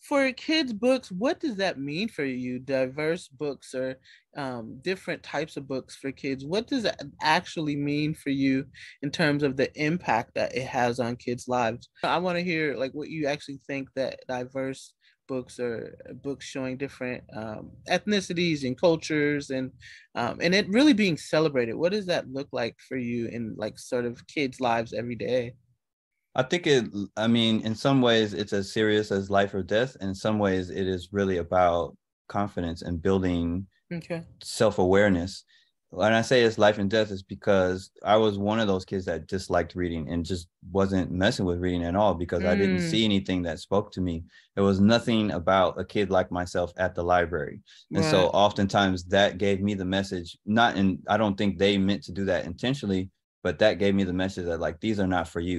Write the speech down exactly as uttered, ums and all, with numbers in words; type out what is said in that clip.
For kids' books, what does that mean for you? Diverse books or um, different types of books for kids. What does that actually mean for you in terms of the impact that it has on kids' lives? I want to hear like what you actually think that diverse books or books showing different um, ethnicities and cultures and um, and it really being celebrated. What does that look like for you in like sort of kids' lives every day? I think it, I mean, in some ways it's as serious as life or death. In some ways it is really about confidence and building okay. self-awareness. When I say it's life and death, it's because I was one of those kids that disliked reading and just wasn't messing with reading at all because mm. I didn't see anything that spoke to me. There was nothing about a kid like myself at the library. And right. so oftentimes that gave me the message, not in, I don't think they meant to do that intentionally, but that gave me the message that like, these are not for you.